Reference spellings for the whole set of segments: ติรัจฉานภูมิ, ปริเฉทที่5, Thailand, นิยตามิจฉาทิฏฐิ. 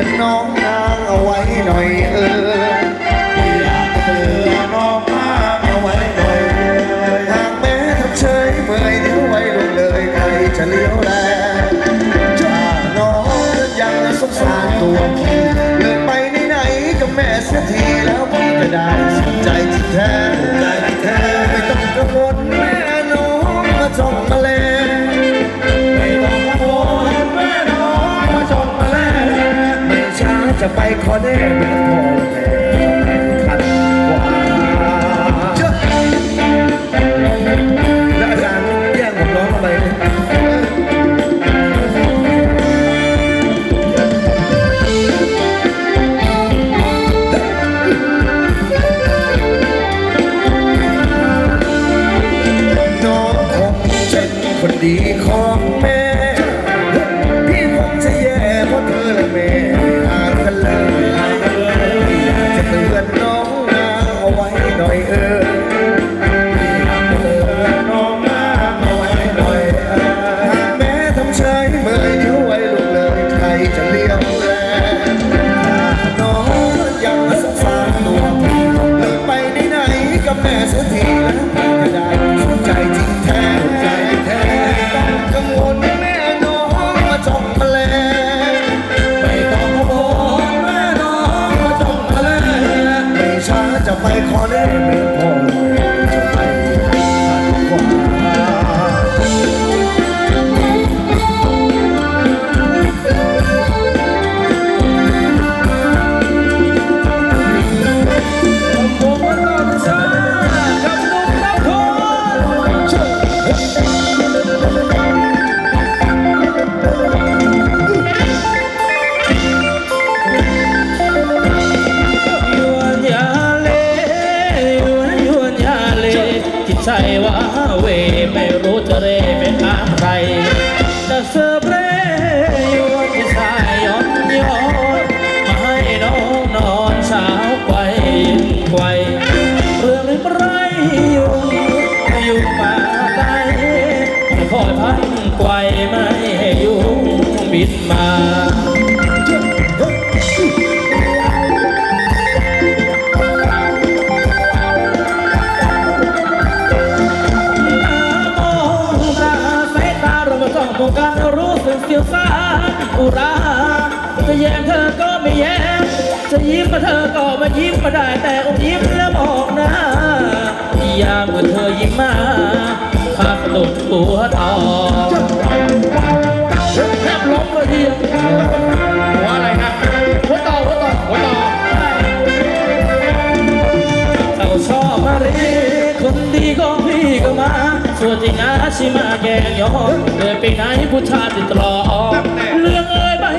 อนน้องนางเอาไว้หน่อยเอออยากเตือนน้องนางเอาไว้หน่อยหากแม้ทำเฉยเมื่อยเดี๋ยวไว้ลงเลยใครจะเลี้ยวแลจ้าน้องยังสงสารตัวพี่เลิกไปไหนๆกับแม่เสียทีแล้วพี่จะได้สนใจที่แท้ไม่ต้องกังวลแม่น้องมาจ้องมาแลจะไปขอได้เมื่อพอแม่ขัดขวางแล้วอาจารย์แย่งผมร้องอะไรเนี่ยน้องคงจะคนดีของแม่พี่คงจะแย่เพราะเธอและแม่ใช่ว่าเว่ยไม่รู้จะเร่เป็นอะไรจะเสพเร่ยวนที่สายย้อนมาให้น้องนอนสาวไกวเรื่องหรือไรอยู่มาได้ไม่คอยพันไกวไม่ให้อยู่บิดมาอุราจะแย้มเธอก็ไม่แย้มจะยิ้มมาเธอก็มายิ้มมาได้แต่อมยิ้มแล้วบอกนะยามเมื่อเธอยิ้มมาภาพหลุดตัวทองแทบล้มเลยทีหัวอะไรนะหัวต่อเจ้าชอบมาเลยคนดีของพี่ก็มาส่วนจริงนะชิมาแกงยอมเลยไปไหนผู้ชายติดตรอเรื่องเอ้ยไม่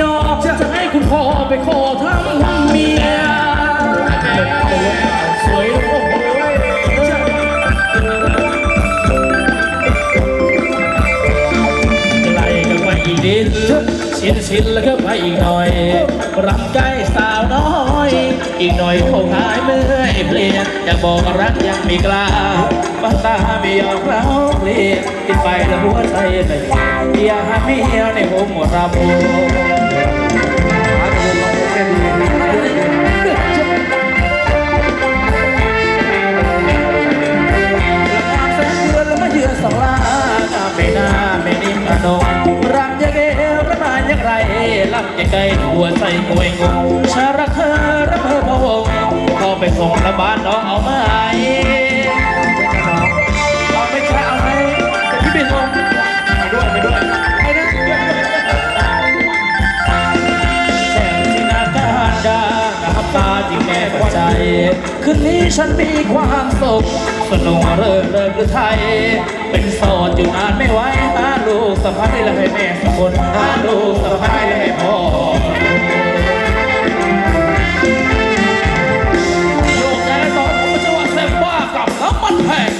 ยอมจะให้คุณพ่อไปขอทั้งเมียสวยโอ้โหไล่กันไปอีกนิดชินแล้วก็ไปอีกหน่อยรักใกล้สาวน้อยอีกหน่อยคงหายเมื่อยเพลียอยากบอกรักยังไม่กล้าบ้านตาไม่ยอมเราเพลียติดไปแล้วหัวใจแต่อย่าหาเมียในผมหมดระบบแล้วมาเยือนสองลาไม่น่าไม่นิ่มกระดองรักยังไงประมาณยังไรลำยังไงหัวใจโวยงงชารักเธอรักเธอพองก็ไปส่งละบ้านน้องเอามาคืนนี้ฉันมีความสุขสนุกเริ่มหรือไทยเป็นโสดอยู่นานไม่ไหวหาลูกสะพ้ายและให้แม่สักคนหาลูกสะพ้ายและให้พ่อโยกย้ายต่อผู้จังหวะเซฟว่ากับน้ำมันแพง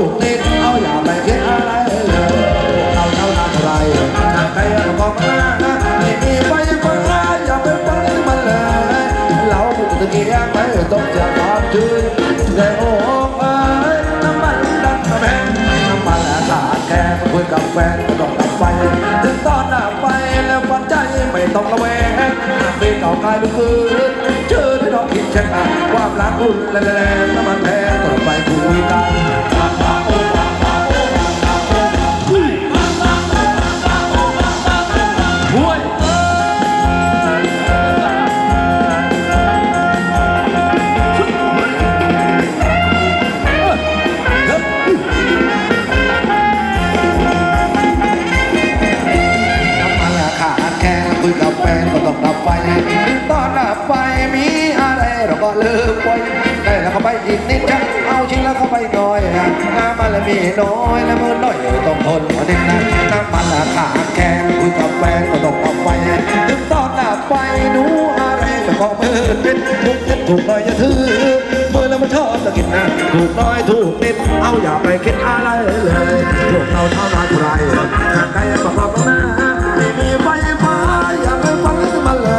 ลูกนิดเอาอย่าไปคิดอะไรเลยเอาเท่านั้นไรใครเอาบอกมาไม่มีไว้บังคับอย่าไปฟังมันเลยเราบุกตะเกียงไปต้องจะทำจืดแต่โอ้เอ้ยน้ำมันดันกระแพงน้ำมันขาดแคลนคุยกับแฟนก็ต้องดับไฟถึงตอนหน้าไปแล้ววันใจไม่ต้องระแวงไม่เก่ากายเป็นคืนเจอที่น้องคิดเช็คอ่ะความรักอุ่นแรงน้ำมันแพงต่อไปคุยกันไปอีกนิดจะเอาชิ้นแล้วเข้าไปหน่อยนะน้ำมันละมีน้อยและมือน้อยต้องทนเอาเด็กนะน้ำมันละขาแข็งคุยกับแฟนก็ต้องเอาไปถึงตอนหน้าไปหนูอะไรแต่ของมือนิดถูกนิดถูกน้อยอย่าถือมือแล้วมันชอบตะกิดนะถูกน้อยถูกนิดเอาอย่าไปคิดอะไรเลยถูกเราเท่านั้นเท่าไรถ้าใครบอกเราต้องนะไม่มีไฟฟ้าอย่าไปฟังมันเล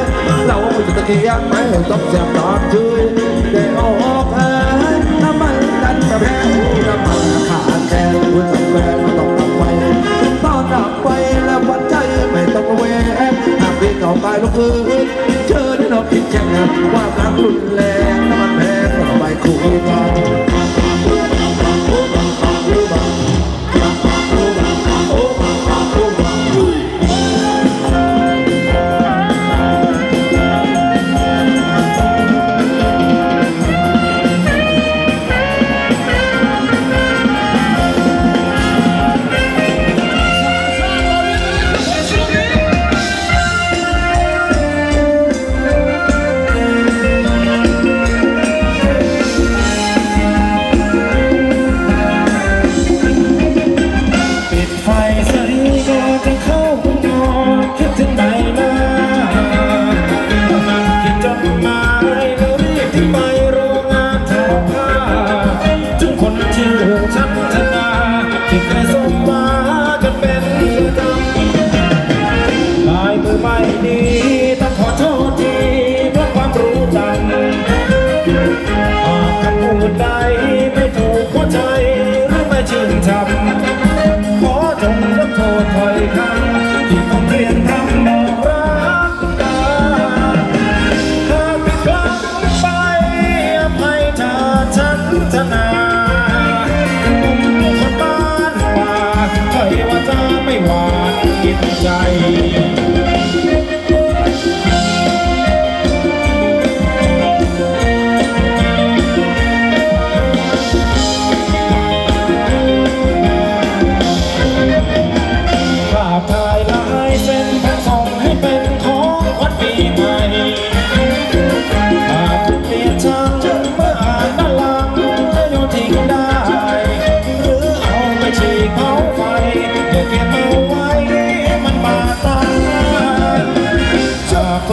ยเราไม่จะตะเกียงไม่ต้องเสียบตาจืดได้ออกเอ้ยน้ำมันดันกระแพงน้ำมันขาดแคลนคุณต้องแวะมาต้องดับไฟต้องดับไฟแล้ววัดใจไม่ต้องระแวงหากพี่เข้าไปลงพื้นเจอที่เราผิดแจ้งความรักรุนแรงน้ำมันแพงต่อไปคุยกัน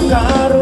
นการ